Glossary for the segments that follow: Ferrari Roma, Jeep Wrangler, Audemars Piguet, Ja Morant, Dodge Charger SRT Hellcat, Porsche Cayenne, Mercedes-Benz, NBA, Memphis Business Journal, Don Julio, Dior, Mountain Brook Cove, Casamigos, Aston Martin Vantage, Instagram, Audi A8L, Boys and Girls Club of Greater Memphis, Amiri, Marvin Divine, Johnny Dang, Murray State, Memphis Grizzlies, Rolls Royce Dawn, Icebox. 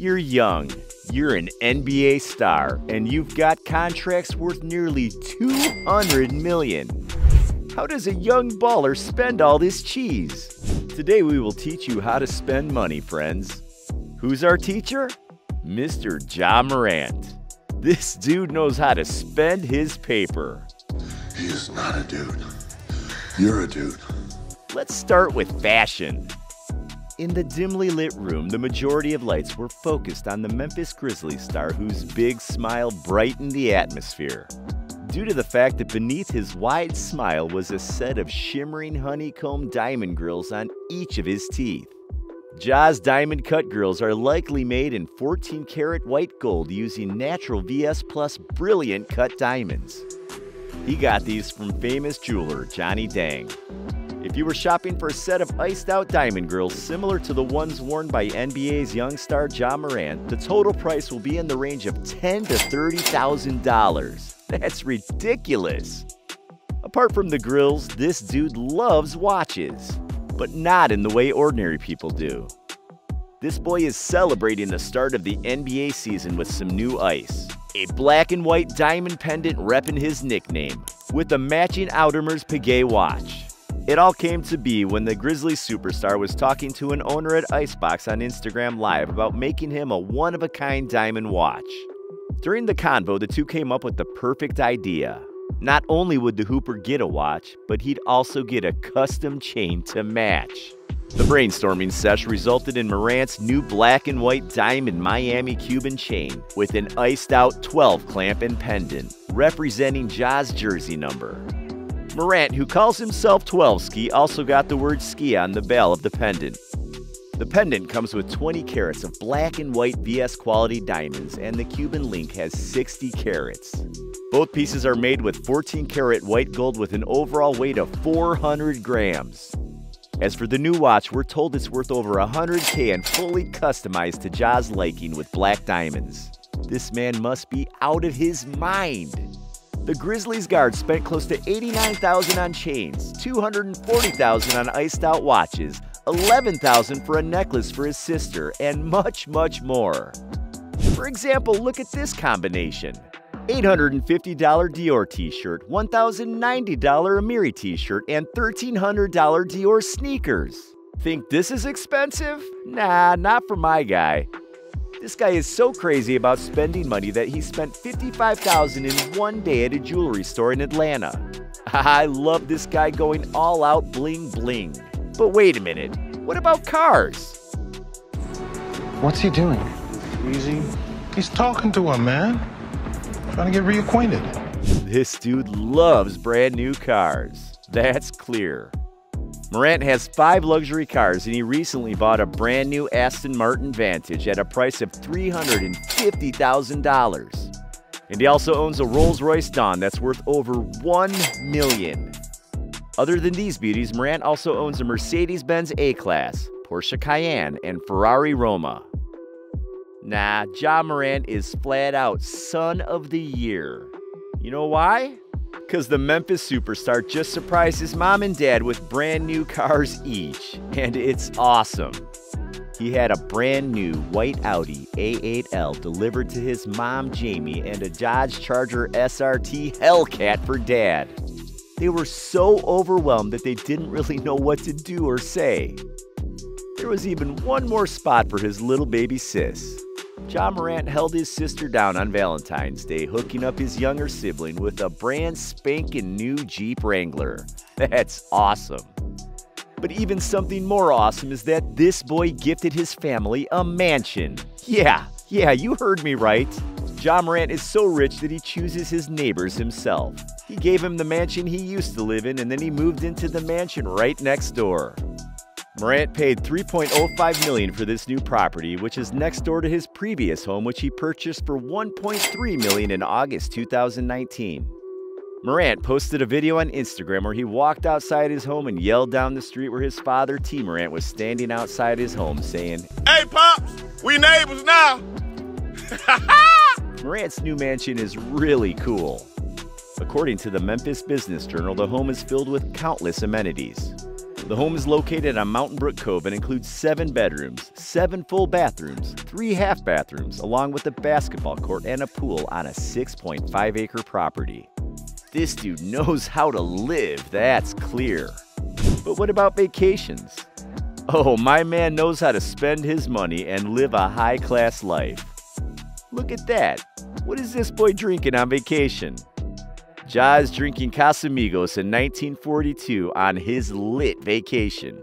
You're young, you're an NBA star, and you've got contracts worth nearly $200 million. How does a young baller spend all this cheese? Today we will teach you how to spend money, friends. Who's our teacher? Mr. Ja Morant. This dude knows how to spend his paper. He is not a dude. You're a dude. Let's start with fashion. In the dimly lit room, the majority of lights were focused on the Memphis Grizzlies star whose big smile brightened the atmosphere. Due to the fact that beneath his wide smile was a set of shimmering honeycomb diamond grills on each of his teeth. Ja's diamond cut grills are likely made in 14 karat white gold using natural VS Plus brilliant cut diamonds. He got these from famous jeweler Johnny Dang. If you were shopping for a set of iced out diamond grills similar to the ones worn by NBA's young star Ja Morant, the total price will be in the range of $10,000 to $30,000. That's ridiculous! Apart from the grills, this dude loves watches. But not in the way ordinary people do. This boy is celebrating the start of the NBA season with some new ice. A black and white diamond pendant repping his nickname, with a matching Audemars Piguet watch. It all came to be when the Grizzlies superstar was talking to an owner at Icebox on Instagram Live about making him a one-of-a-kind diamond watch. During the convo, the two came up with the perfect idea. Not only would the Hooper get a watch, but he'd also get a custom chain to match. The brainstorming sesh resulted in Morant's new black and white diamond Miami Cuban chain with an iced-out 12 clamp and pendant, representing Ja's jersey number. Morant, who calls himself 12 Ski, also got the word ski on the bell of the pendant. The pendant comes with 20 carats of black and white VS quality diamonds, and the Cuban link has 60 carats. Both pieces are made with 14 karat white gold with an overall weight of 400 grams. As for the new watch, we're told it's worth over $100K and fully customized to Ja's liking with black diamonds. This man must be out of his mind. The Grizzlies guard spent close to $89,000 on chains, $240,000 on iced out watches, $11,000 for a necklace for his sister, and much more. For example, look at this combination. $850 Dior t-shirt, $1,090 Amiri t-shirt, and $1,300 Dior sneakers. Think this is expensive? Nah, not for my guy. This guy is so crazy about spending money that he spent $55,000 in one day at a jewelry store in Atlanta. I love this guy going all out bling bling. But wait a minute, what about cars? What's he doing? Easy. He's talking to him, man. Trying to get reacquainted. This dude loves brand new cars. That's clear. Morant has 5 luxury cars, and he recently bought a brand new Aston Martin Vantage at a price of $350,000. And he also owns a Rolls Royce Dawn that's worth over $1 million. Other than these beauties, Morant also owns a Mercedes-Benz A-Class, Porsche Cayenne, and Ferrari Roma. Nah, Ja Morant is flat out son of the year. You know why? Because the Memphis superstar just surprised his mom and dad with brand new cars each, and it's awesome. He had a brand new white Audi A8L delivered to his mom Jamie and a Dodge Charger SRT Hellcat for dad. They were so overwhelmed that they didn't really know what to do or say. There was even one more spot for his little baby sis. Ja Morant held his sister down on Valentine's Day, hooking up his younger sibling with a brand spanking new Jeep Wrangler. That's awesome. But even something more awesome is that this boy gifted his family a mansion. Yeah, you heard me right. Ja Morant is so rich that he chooses his neighbors himself. He gave him the mansion he used to live in, and then he moved into the mansion right next door. Morant paid $3.05 million for this new property, which is next door to his previous home, which he purchased for $1.3 million in August 2019. Morant posted a video on Instagram where he walked outside his home and yelled down the street where his father, T. Morant, was standing outside his home saying, "Hey, Pops, we neighbors now." Morant's new mansion is really cool. According to the Memphis Business Journal, the home is filled with countless amenities. The home is located on Mountain Brook Cove and includes 7 bedrooms, 7 full bathrooms, 3 half bathrooms, along with a basketball court and a pool on a 6.5-acre property. This dude knows how to live, that's clear. But what about vacations? Oh, my man knows how to spend his money and live a high-class life. Look at that. What is this boy drinking on vacation? Ja is drinking Casamigos in 1942 on his lit vacation.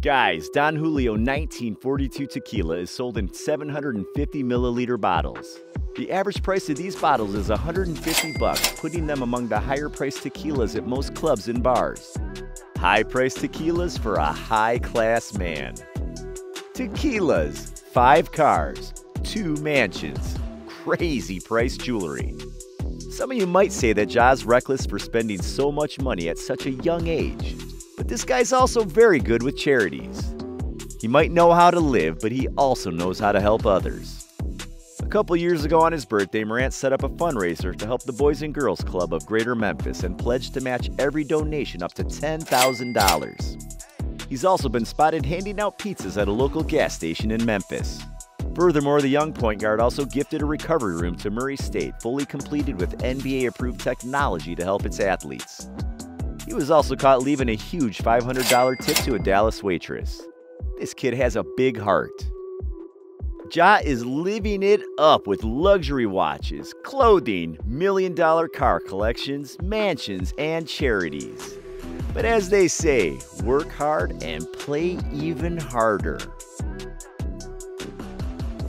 Guys, Don Julio 1942 tequila is sold in 750 milliliter bottles. The average price of these bottles is $150, putting them among the higher priced tequilas at most clubs and bars. High priced tequilas for a high class man. Tequilas, 5 cars, 2 mansions, crazy priced jewelry. Some of you might say that Ja's reckless for spending so much money at such a young age, but this guy's also very good with charities. He might know how to live, but he also knows how to help others. A couple years ago on his birthday, Morant set up a fundraiser to help the Boys and Girls Club of Greater Memphis and pledged to match every donation up to $10,000. He's also been spotted handing out pizzas at a local gas station in Memphis. Furthermore, the young point guard also gifted a recovery room to Murray State, fully completed with NBA-approved technology to help its athletes. He was also caught leaving a huge $500 tip to a Dallas waitress. This kid has a big heart. Ja is living it up with luxury watches, clothing, million-dollar car collections, mansions, and charities. But as they say, work hard and play even harder.